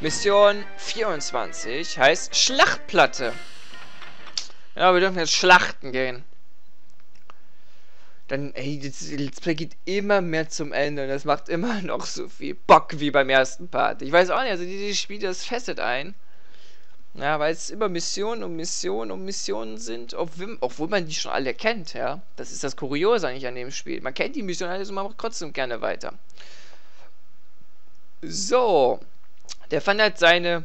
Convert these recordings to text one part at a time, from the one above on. Mission 24 heißt Schlachtplatte. Ja, wir dürfen jetzt schlachten gehen. Dann, ey, das Let's Play geht immer mehr zum Ende und das macht immer noch so viel Bock wie beim ersten Part. Ich weiß auch nicht, also dieses Spiel, das fesselt ein. Ja, weil es immer Missionen und Missionen und Missionen sind, obwohl man die schon alle kennt, ja. Das ist das Kuriose eigentlich an dem Spiel. Man kennt die Missionen alles und man macht trotzdem gerne weiter. So. Der Fan hat seine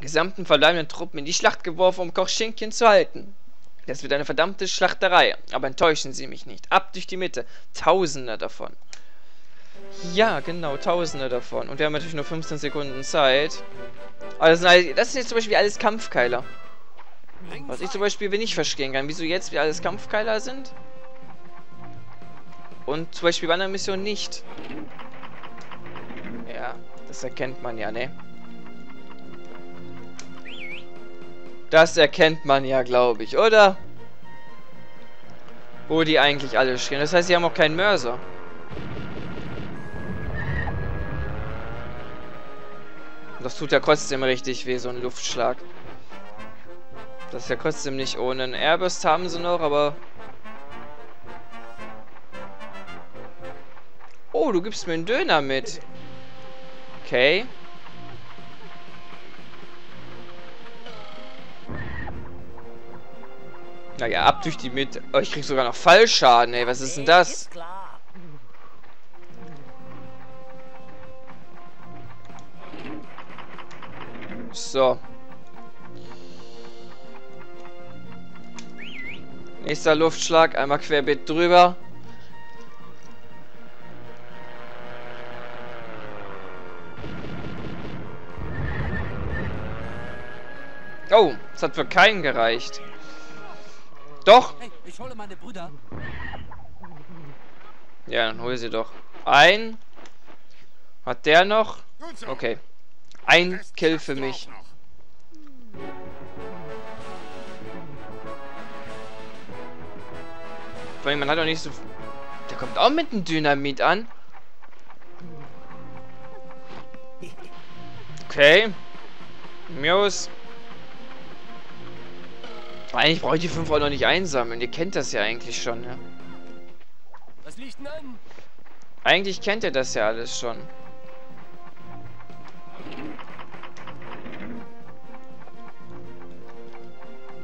gesamten verbleibenden Truppen in die Schlacht geworfen, um Kochschinken zu halten. Das wird eine verdammte Schlachterei. Aber enttäuschen Sie mich nicht. Ab durch die Mitte. Tausende davon. Ja, genau. Tausende davon. Und wir haben natürlich nur 15 Sekunden Zeit. Aber das sind jetzt zum Beispiel alles Kampfkeiler. Was ich zum Beispiel nicht verstehen kann. Wieso jetzt wir alles Kampfkeiler sind? Und zum Beispiel bei einer Mission nicht. Ja, das erkennt man ja, ne? Das erkennt man ja, glaube ich, oder? Wo die eigentlich alle stehen. Das heißt, sie haben auch keinen Mörser. Das tut ja trotzdem richtig weh, so ein Luftschlag. Das ist ja trotzdem nicht ohne. Einen Airburst haben sie noch, aber... Oh, du gibst mir einen Döner mit. Okay. Naja, ab durch die Mitte. Oh, ich krieg sogar noch Fallschaden, ey. Was ist denn das? So. Nächster Luftschlag. Einmal querbeet drüber. Oh, das hat für keinen gereicht. Doch! Hey, ich hole meine Brüder. Ja, dann hol sie doch. Ein. Hat der noch? Okay. Ein Kill für mich. Vor allem, man hat doch nicht so... Der kommt auch mit dem Dynamit an. Okay. Mios. Eigentlich brauche ich die 5 Euro noch nicht einsammeln. Ihr kennt das ja eigentlich schon, ja. Was liegt denn an? Eigentlich kennt ihr das ja alles schon.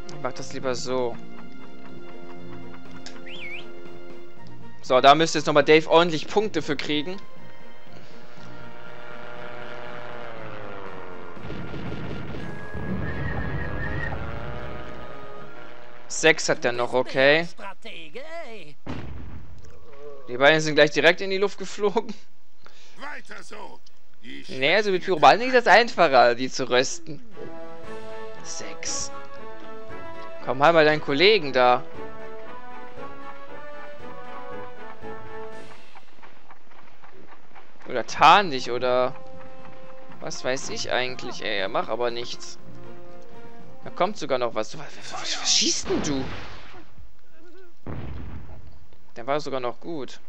Ich mach das lieber so. So, da müsste jetzt nochmal Dave ordentlich Punkte für kriegen. Sechs hat er noch, okay. Die beiden sind gleich direkt in die Luft geflogen. Nee, also mit Pyroballen ist das einfacher, die zu rösten. 6. Komm, halt mal deinen Kollegen da. Oder tarn dich, oder... Was weiß ich eigentlich, ey. Er macht aber nichts. Da kommt sogar noch was. Was schießt denn du? Der war sogar noch gut.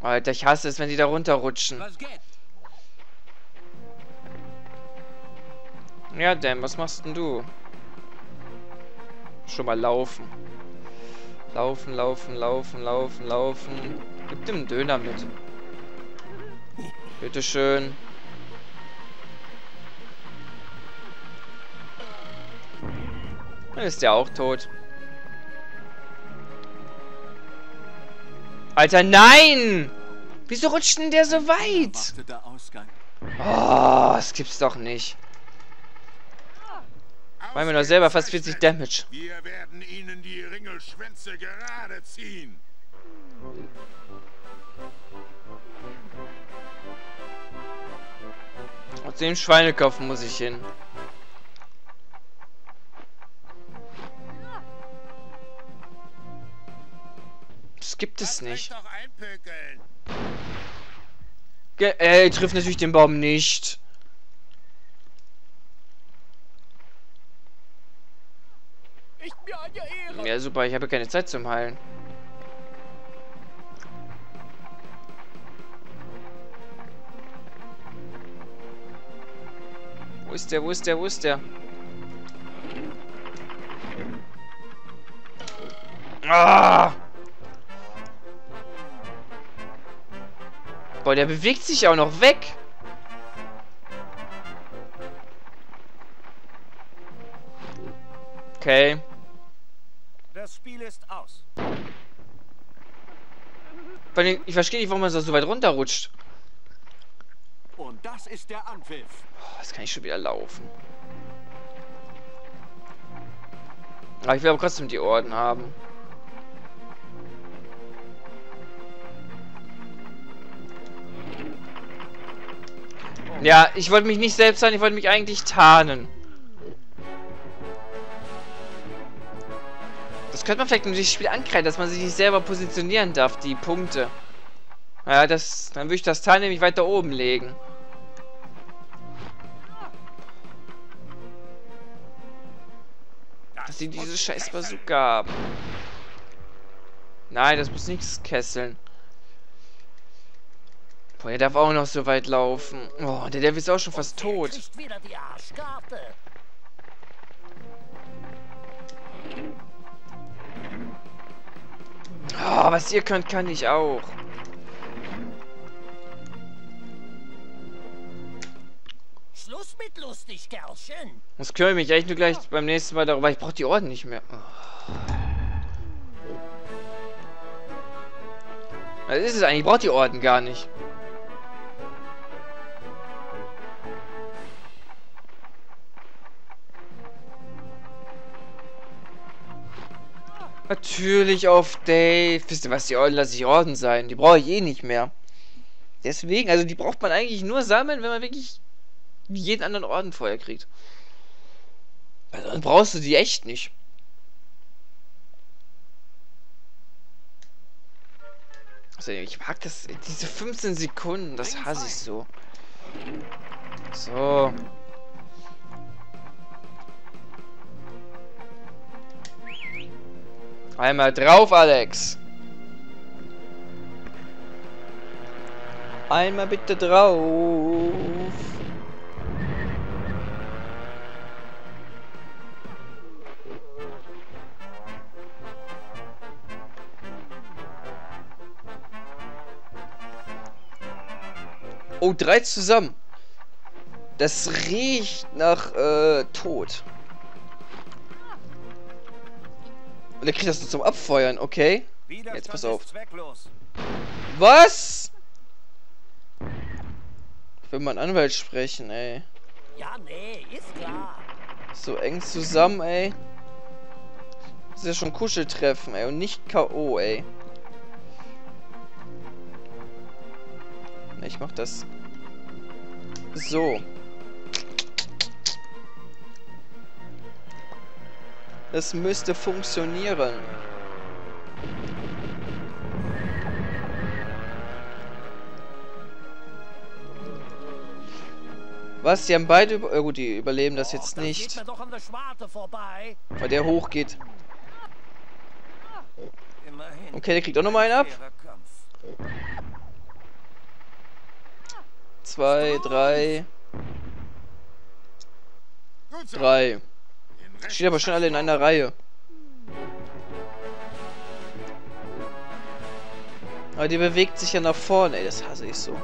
Alter, ich hasse es, wenn die da runterrutschen. Ja, Dan, was machst denn du? Schon mal laufen. Laufen, laufen, laufen, laufen, laufen. Gib dem Döner mit. Bitteschön. Dann ist der auch tot. Alter, nein! Wieso rutscht denn der so weit? Oh, das gibt's doch nicht. Machen wir noch selber fast 40 Damage. Wir werden Ihnen die Ringelschwänze gerade ziehen. Und zu dem Schweinekopf muss ich hin. Das gibt es nicht. Trifft natürlich den Baum nicht. Ja, super, ich habe keine Zeit zum Heilen. Wo ist der? Wo ist der? Wo ist der? Ah! Boah, der bewegt sich auch noch weg. Okay. Das Spiel ist aus. Ich verstehe nicht, warum man so weit runterrutscht. Und das ist der Anpfiff. Jetzt kann ich schon wieder laufen. Aber ich will aber trotzdem die Orden haben. Ja, ich wollte mich nicht selbst sein, ich wollte mich eigentlich tarnen. Das könnte man vielleicht im Spiel ankreiden, dass man sich nicht selber positionieren darf, die Punkte. Ja, das, dann würde ich das Teil nämlich weiter oben legen. Dass sie diese scheiß Bazooka haben. Nein, das muss nichts kesseln. Boah, der darf auch noch so weit laufen. Oh, der Devil ist auch schon fast tot. Oh, was ihr könnt, kann ich auch. Schluss mit lustig, Kerlchen. Das kümmere ich mich echt nur gleich beim nächsten Mal darüber. Ich brauche die Orden nicht mehr. Oh. Was ist es eigentlich? Ich brauche die Orden gar nicht. Natürlich auf Dave. Wisst ihr was, die Orden lasse ich Orden sein. Die brauche ich eh nicht mehr. Deswegen, also die braucht man eigentlich nur sammeln, wenn man wirklich jeden anderen Orden vorher kriegt. Weil sonst brauchst du die echt nicht. Also ich mag das, diese 15 Sekunden, das hasse ich so. So. Einmal drauf, Alex. Einmal bitte drauf. Oh, 3 zusammen. Das riecht nach Tod. Und er kriegt das nur zum Abfeuern, okay? Jetzt pass auf. Was? Ich will mal einen Anwalt sprechen, ey. Ja, nee, ist klar. So eng zusammen, ey. Das ist ja schon Kuscheltreffen, ey. Und nicht K.O., ey. Ich mach das. So. Das müsste funktionieren. Was? Die haben beide über... Oh, gut, die überleben das jetzt nicht. Weil der hochgeht. Okay, der kriegt auch nochmal einen ab. 2, 3. 3. Steht aber schon alle in einer Reihe. Aber die bewegt sich ja nach vorne. Ey, das hasse ich so.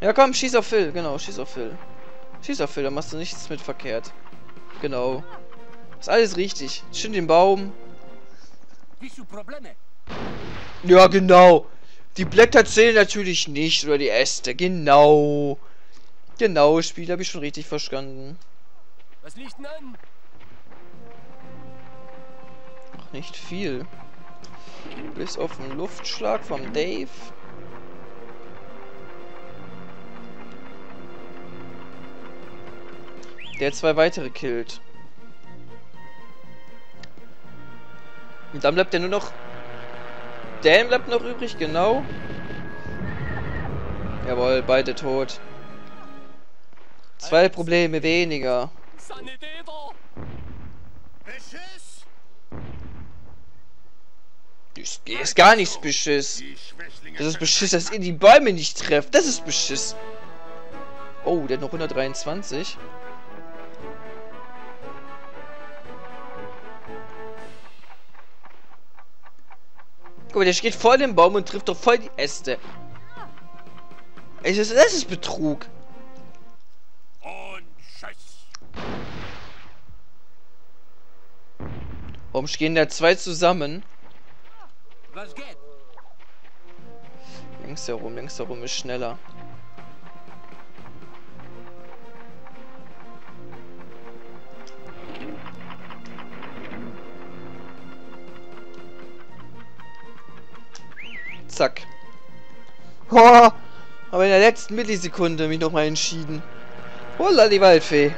Ja komm, schieß auf Phil. Genau, schieß auf Phil. Schieß auf Phil, da machst du nichts mit verkehrt. Genau. Ist alles richtig. Schön den Baum. Ja, genau. Die Blätter zählen natürlich nicht, oder die Äste. Genau. Genau, Spiel, habe ich schon richtig verstanden. Was liegt denn an? Ach, nicht viel. Bis auf den Luftschlag vom Dave. Der 2 weitere killt. Und dann bleibt der nur noch... Dan bleibt noch übrig, genau. Jawohl, beide tot. 2 Probleme weniger. Das ist gar nichts Beschiss. Das ist Beschiss, dass ihr die Bäume nicht trefft. Das ist Beschiss. Oh, der hat noch 123. Guck mal, der steht voll im Baum und trifft doch voll die Äste. Das ist Betrug. Und Schuss. Warum stehen da zwei zusammen? Was geht? Links herum ist schneller. Zack. Ho! Aber in der letzten Millisekunde mich nochmal entschieden. Holla die Waldfee.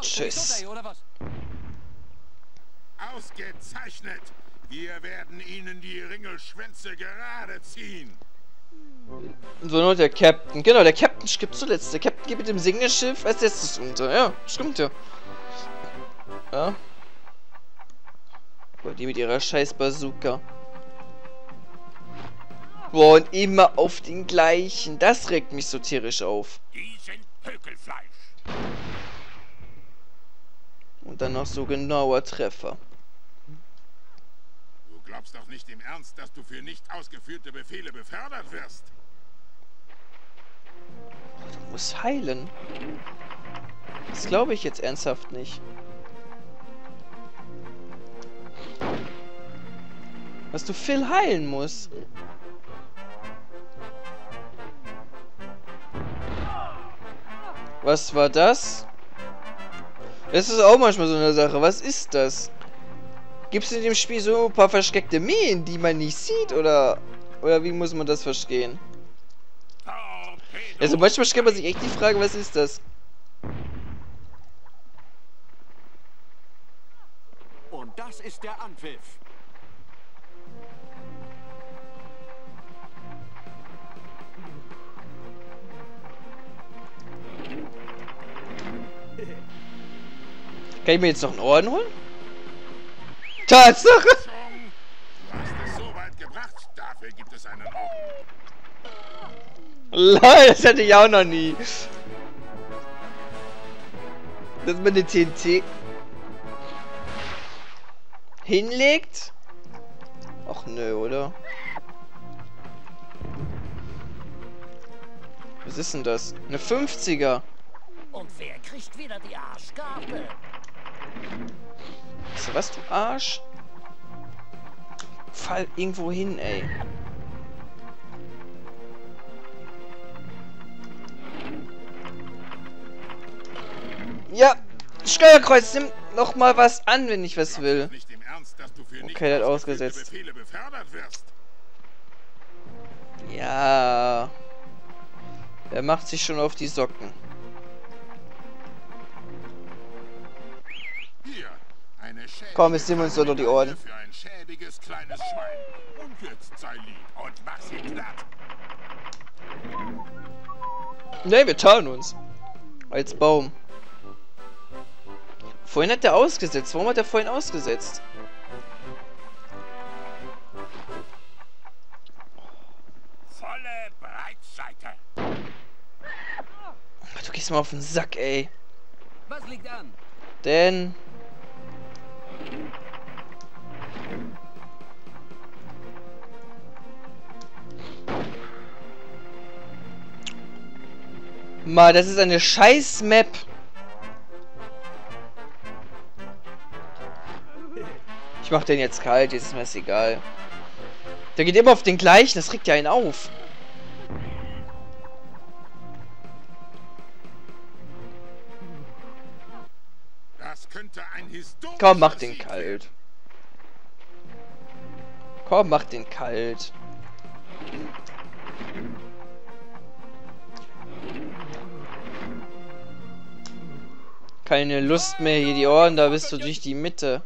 Tschüss. Ausgezeichnet. Wir werden Ihnen die Ringelschwänze gerade ziehen. So, nur der Captain. Genau, der Captain gibt zuletzt. Der Captain geht mit dem Segelschiff als letztes unter. Ja, stimmt ja. Ja. Boah, die mit ihrer scheiß Bazooka. Boah, und immer auf den gleichen. Das regt mich so tierisch auf. Die sind Pökelfleisch. Und dann noch so genauer Treffer. Du glaubst doch nicht im Ernst, dass du für nicht ausgeführte Befehle befördert wirst. Boah, du musst heilen. Das glaube ich jetzt ernsthaft nicht. Dass du Phil heilen musst. Was war das? Das ist auch manchmal so eine Sache. Was ist das? Gibt es in dem Spiel so ein paar versteckte Minen, die man nicht sieht? Oder wie muss man das verstehen? Also manchmal stellt man sich echt die Frage, was ist das? Und das ist der Anpfiff. Kann ich mir jetzt noch einen Orden holen? Tatsache! Du hast es so weit gebracht, dafür gibt es einen Orden. Lol, das hatte ich auch noch nie. Dass man eine TNT hinlegt? Ach nö, oder? Was ist denn das? Eine 50er. Und wer kriegt wieder die Arschkarte? Weißt du was, du Arsch? Fall irgendwo hin, ey. Ja, Steuerkreuz, nimm noch mal was an, wenn ich was will. Okay, der hat ausgesetzt. Ja. Er macht sich schon auf die Socken. Komm, jetzt nehmen wir uns doch noch die Orden. Für ein schäbiges kleines Schwein. Und jetzt sei lieb und mach sie glatt. Ne, wir tarnen uns. Als Baum. Vorhin hat er ausgesetzt. Warum hat er vorhin ausgesetzt? Volle Breitseite. Ach, du gehst mal auf den Sack, ey. Was liegt an? Denn... Mann, das ist eine scheiß Map. Ich mach den jetzt kalt, jetzt ist mir das egal. Der geht immer auf den gleichen, das regt ja einen auf. Das könnte ein historischer. Komm, mach den kalt. Komm, mach den kalt. Keine Lust mehr, hier die Ohren, da bist du durch die Mitte.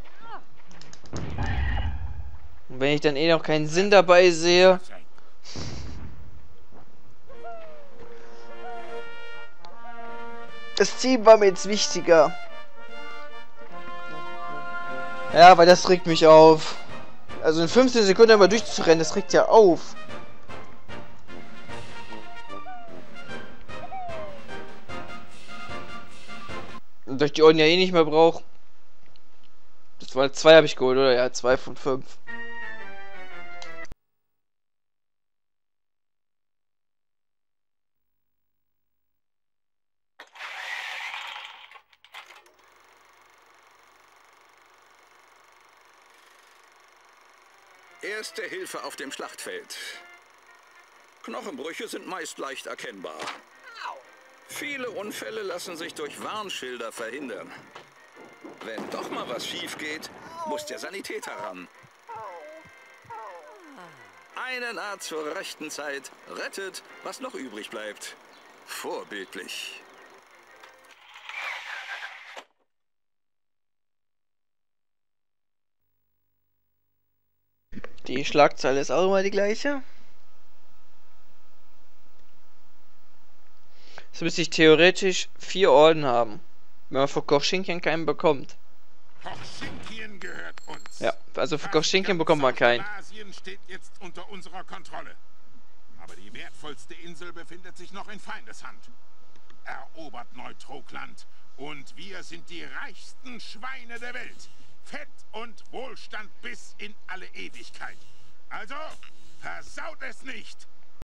Und wenn ich dann eh noch keinen Sinn dabei sehe... Das Team war mir jetzt wichtiger. Ja, weil das regt mich auf. Also in 15 Sekunden einmal durchzurennen, das regt ja auf. Und da ich die Orden ja eh nicht mehr brauche. Das waren 2 habe ich geholt, oder? Ja, 2 von 5. Erste Hilfe auf dem Schlachtfeld. Knochenbrüche sind meist leicht erkennbar. Viele Unfälle lassen sich durch Warnschilder verhindern. Wenn doch mal was schief geht, muss der Sanitäter ran. Einen Arzt zur rechten Zeit rettet, was noch übrig bleibt. Vorbildlich. Die Schlagzeile ist auch immer die gleiche. Jetzt müsste ich theoretisch 4 Orden haben, wenn man für Kochschinken keinen bekommt. Kochschinken gehört uns. Ja, also für Kochschinken bekommt man keinen. Asien steht jetzt unter unserer Kontrolle. Aber die wertvollste Insel befindet sich noch in Feindeshand. Erobert Neutroglant und wir sind die reichsten Schweine der Welt. Fett und Wohlstand bis in alle Ewigkeit. Also, versaut es nicht!